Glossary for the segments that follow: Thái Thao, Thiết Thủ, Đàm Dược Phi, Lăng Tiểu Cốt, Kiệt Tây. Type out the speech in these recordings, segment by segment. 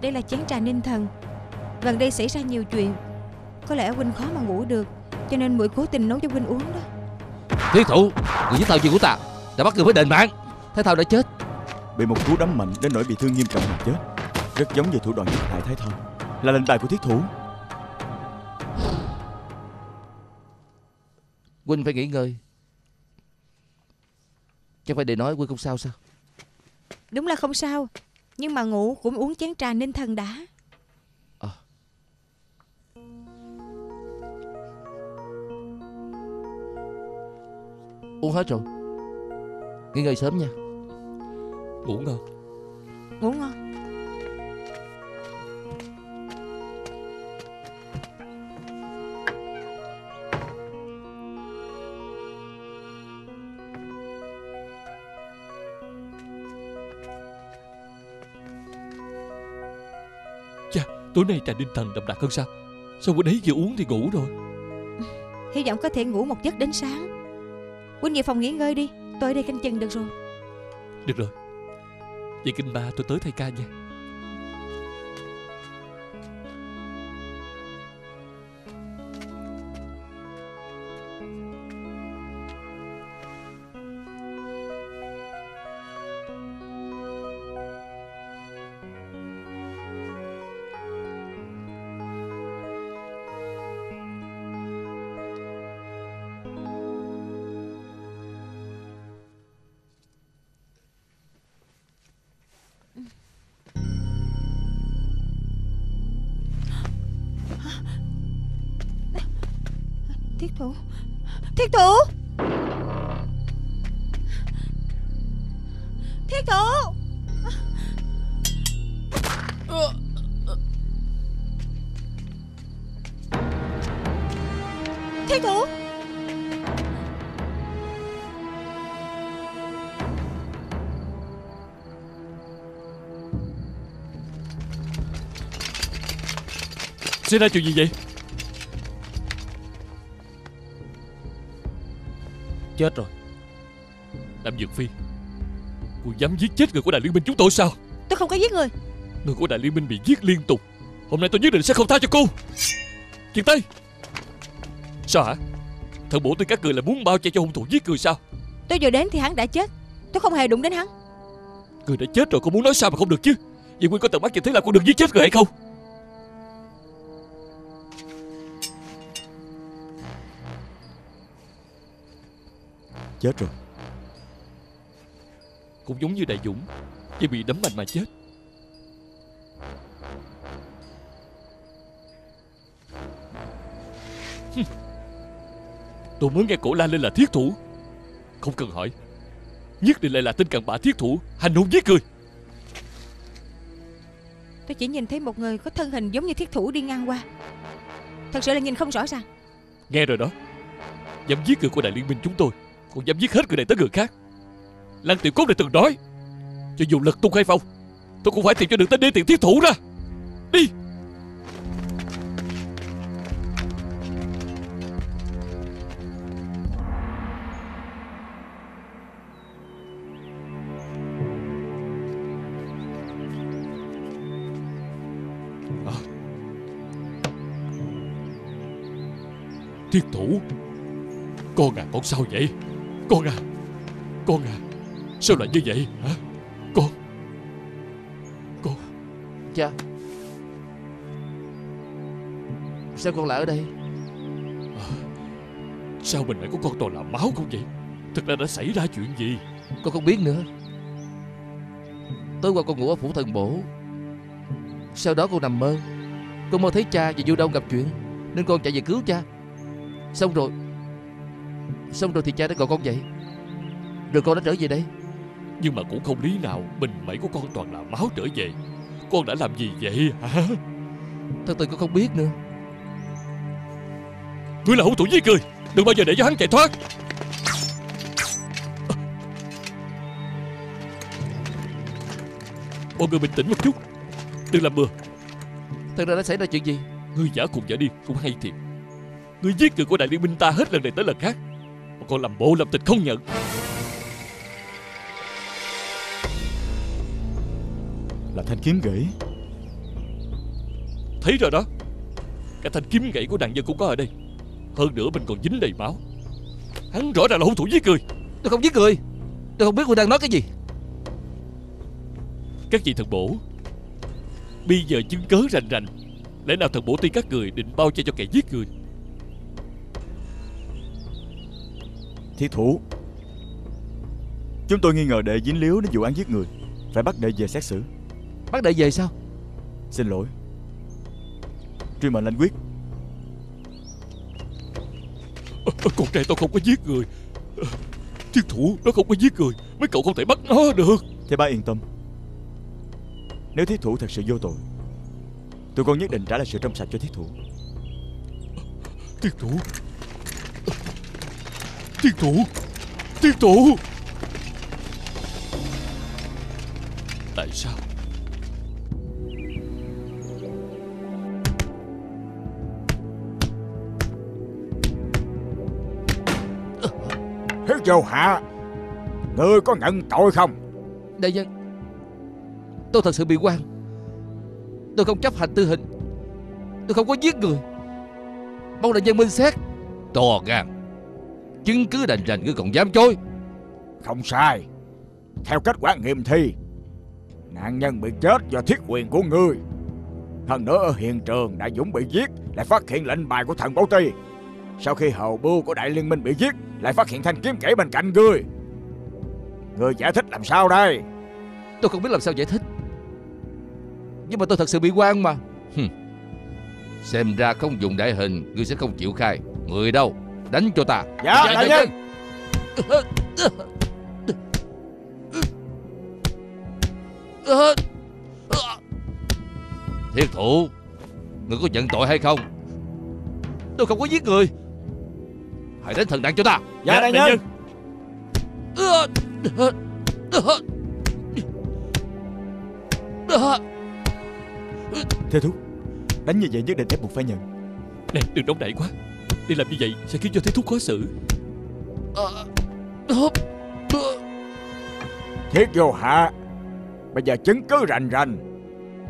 Đây là chén trà ninh thần. Gần đây xảy ra nhiều chuyện, có lẽ huynh khó mà ngủ được, cho nên muội cố tình nấu cho huynh uống đó. Thiết Thủ, người giết tao chuyện của ta, ta bắt người phải đền mạng. Thái Thao đã chết, bị một cú đấm mạnh đến nỗi bị thương nghiêm trọng mà chết, rất giống như thủ đoạn giết hại Thái Thao, là lệnh bài của Thiết Thủ. Huynh phải nghỉ ngơi, chẳng phải để nói huynh không sao sao? Đúng là không sao, nhưng mà ngủ cũng uống chén trà ninh thần đã. Uống hết rồi, nghỉ ngơi sớm nha. Ngủ ngon. Ngủ ngon. Chà, tối nay trà đinh thần đậm đặc hơn sao? Sao bữa đấy vừa uống thì ngủ rồi? Hy vọng có thể ngủ một giấc đến sáng. Huynh về phòng nghỉ ngơi đi, tôi ở đây canh chừng được rồi. Được rồi, vậy kinh ba tôi tới thay ca nha. Thiết Thủ, Thiết Thủ, Thiết Thủ. Thiết Thủ. Xảy ra chuyện gì vậy? Chết rồi. Đàm Dược Phi, cô dám giết chết người của Đại Liên Minh chúng tôi sao? Tôi không có giết người. Người của Đại Liên Minh bị giết liên tục, hôm nay tôi nhất định sẽ không tha cho cô. Kiệt Tây, sao hả? Thần bổ tôi các người là muốn bao che cho hung thủ giết người sao? Tôi vừa đến thì hắn đã chết, tôi không hề đụng đến hắn. Người đã chết rồi, cô muốn nói sao mà không được chứ? Vậy Quyên có tận mắt nhìn thấy là cô đừng giết chết người hay không? Chết rồi. Cũng giống như Đại Dũng, chỉ bị đấm mạnh mà chết. Tôi mới nghe cổ la lên là Thiết Thủ, không cần hỏi, nhất định lại là tên cặn bã Thiết Thủ hành hung giết người. Tôi chỉ nhìn thấy một người có thân hình giống như Thiết Thủ đi ngang qua, thật sự là nhìn không rõ ràng. Nghe rồi đó, dám giết người của Đại Liên Minh chúng tôi, còn dám giết hết người này tới người khác. Lăng Tiểu Cốt đã từng nói, cho dù lật tung hay phong, tôi cũng phải tìm cho được tên đê tiện Thiết Thủ ra. Đi. Thiết Thủ, con à, con sao vậy? Con à, sao lại như vậy hả? Con. Cha, sao con lại ở đây? Sao mình lại có con toàn là máu không vậy? Thật ra đã xảy ra chuyện gì? Con không biết nữa. Tối qua con ngủ ở phủ thần bổ, sau đó con nằm mơ. Con mơ thấy cha và Du Đông gặp chuyện, nên con chạy về cứu cha. Xong rồi thì cha đã gọi con dậy, rồi con đã trở về đây. Nhưng mà cũng không lý nào bình mẩy của con toàn là máu trở về. Con đã làm gì vậy hả? Thật tình con không biết nữa. Ngươi là hung thủ giết người, đừng bao giờ để cho hắn chạy thoát. Mọi người bình tĩnh một chút, đừng làm bừa. Thật ra đã xảy ra chuyện gì? Ngươi giả cùng giả điên cũng hay thiệt. Ngươi giết người của Đại Liên Minh ta hết lần này tới lần khác, mà còn làm bộ làm tịch không nhận. Là thanh kiếm gãy, Thấy rồi đó, cái thanh kiếm gãy của nạn nhân cũng có ở đây. Hơn nữa mình còn dính đầy máu. Hắn rõ ràng là hung thủ giết người. Tôi không giết người. Tôi không biết cô đang nói cái gì. Các vị thần bổ, bây giờ chứng cớ rành rành, lẽ nào thần bổ tiên các người định bao che cho kẻ giết người? Thiết thủ, chúng tôi nghi ngờ đệ dính líu đến vụ án giết người, phải bắt đệ về xét xử. Bắt đệ về sao? Xin lỗi, truy mệnh lãnh quyết. Con trai tôi không có giết người. Thiết thủ, nó không có giết người, mấy cậu không thể bắt nó được. Thế ba yên tâm, nếu thiết thủ thật sự vô tội, tụi con nhất định trả lại sự trong sạch cho thiết thủ. Thiết thủ, thiết thủ, thiết thủ. Tại sao? Thiếu Châu Hạ, ngươi có nhận tội không? Đại nhân, tôi thật sự bị oan. Tôi không chấp hành tư hình. Tôi không có giết người. Mong đại nhân minh xét. To gan, chứng cứ đành rành ngươi còn dám chối. Không sai. Theo kết quả nghiệm thi, nạn nhân bị chết do thiết quyền của ngươi. Hơn nữa ở hiện trường, Đại Dũng bị giết lại phát hiện lệnh bài của thần Bảo Ti. Sau khi hầu bưu của Đại Liên Minh bị giết lại phát hiện thanh kiếm gãy bên cạnh ngươi. Ngươi giải thích làm sao đây? Tôi không biết làm sao giải thích, nhưng mà tôi thật sự bị oan mà. Xem ra không dùng đại hình ngươi sẽ không chịu khai. Người đâu? Đánh cho ta. Dạ, dạ đại nhân. Thiết thủ, ngươi có nhận tội hay không? Tôi không có giết người. Hãy đến thần đạn cho ta. Dạ, dạ đại nhân. Thế thúc, đánh như vậy nhất định ép buộc phải nhận. Nè, đừng đóng đẩy quá, đi làm như vậy sẽ khiến cho thế thúc khó xử. Thiết vô hạ, bây giờ chứng cứ rành rành,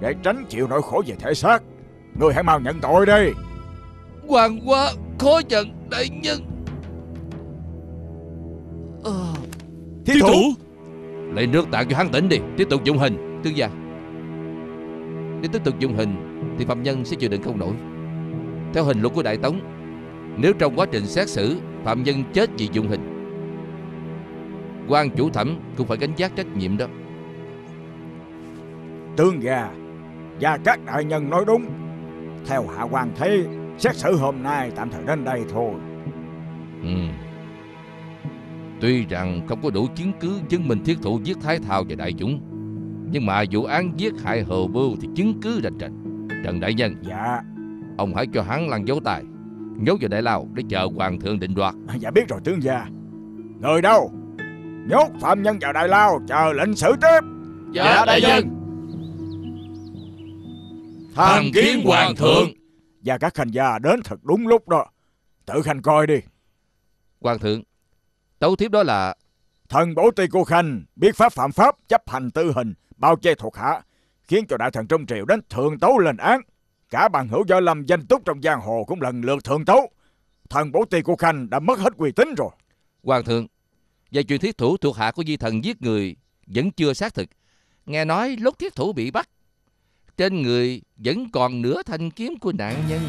để tránh chịu nỗi khổ về thể xác, ngươi hãy mau nhận tội đi. Hoàng quá, khó nhận đại nhân. Thiết thủ, lấy nước tạm cho hắn tỉnh đi, tiếp tục dụng hình. Tương gia, nếu tiếp tục dùng hình thì phạm nhân sẽ chịu đựng không nổi. Theo hình luật của Đại Tống, nếu trong quá trình xét xử phạm nhân chết vì dùng hình, quan chủ thẩm cũng phải gánh vác trách nhiệm đó. Tương gia và các đại nhân nói đúng. Theo hạ quan thấy, xét xử hôm nay tạm thời đến đây thôi. Tuy rằng không có đủ chứng cứ chứng minh thiết thủ giết Thái Thao và Đại Dũng, nhưng mà vụ án giết hại hầu bưu thì chứng cứ rành rành. Trần đại nhân, dạ, ông hãy cho hắn lăn dấu tài, nhốt vào đại lao để chờ hoàng thượng định đoạt. Dạ biết rồi tướng gia. Người đâu? Nhốt phạm nhân vào đại lao chờ lệnh xử tiếp. Dạ đại nhân. Tham kiến hoàng thượng. Và các hành gia đến thật đúng lúc đó. Tự khanh coi đi. Hoàng thượng, tấu thiếp đó là thần Bảo Ti của khanh biết pháp phạm pháp, chấp hành tử hình, bao che thuộc hạ, khiến cho đại thần trong triều đến thượng tấu lên án. Cả bằng hữu Võ Lâm danh túc trong giang hồ cũng lần lượt thượng tấu. Thần Bảo Ti của khanh đã mất hết uy tín rồi. Hoàng thượng, về chuyện thiết thủ thuộc hạ của di thần giết người vẫn chưa xác thực. Nghe nói lúc thiết thủ bị bắt, trên người vẫn còn nửa thanh kiếm của nạn nhân.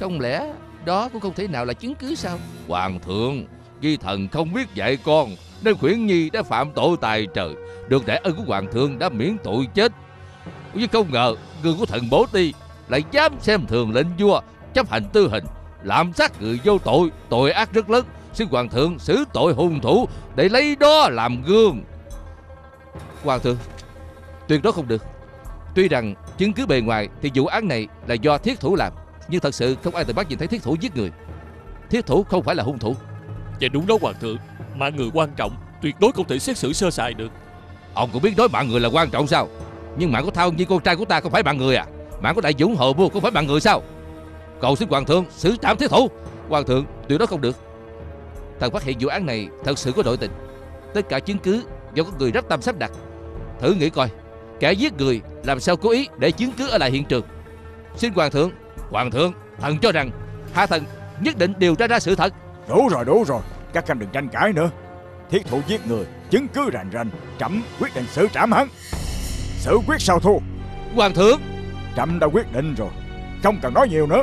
Không lẽ đó cũng không thể nào là chứng cứ sao? Hoàng thượng, di thần không biết dạy con, nên khuyển nhi đã phạm tội tài trời, được đại ân của hoàng thượng đã miễn tội chết. Nhưng không ngờ người của thần Bảo Ti lại dám xem thường lệnh vua, chấp hành tư hình, lạm sát người vô tội, tội ác rất lớn. Xin hoàng thượng xử tội hung thủ để lấy đó làm gương. Hoàng thượng, tuyệt đối không được. Tuy rằng chứng cứ bề ngoài thì vụ án này là do thiết thủ làm, nhưng thật sự không ai từng bắt nhìn thấy thiết thủ giết người. Thiết thủ không phải là hung thủ. Vậy đúng đó hoàng thượng, mạng người quan trọng, tuyệt đối không thể xét xử sơ sài được. Ông cũng biết nói mạng người là quan trọng sao? Nhưng mạng của Thao Nhi con trai của ta không phải mạng người à? Mạng của Đại Dũng hầu bưu không phải mạng người sao? Cầu xin hoàng thượng xử trảm thiết thủ. Hoàng thượng, điều đó không được. Thần phát hiện vụ án này thật sự có nội tình. Tất cả chứng cứ do có người rất tâm sắp đặt. Thử nghĩ coi, kẻ giết người làm sao cố ý để chứng cứ ở lại hiện trường? Xin hoàng thượng, thần cho rằng hạ thần nhất định điều tra ra sự thật. Đủ rồi, các khanh đừng tranh cãi nữa. Thiết thủ giết người, chứng cứ rành rành, trẫm quyết định xử trảm hắn. Xử quyết sao thua? Hoàng thượng, trẫm đã quyết định rồi, không cần nói nhiều nữa.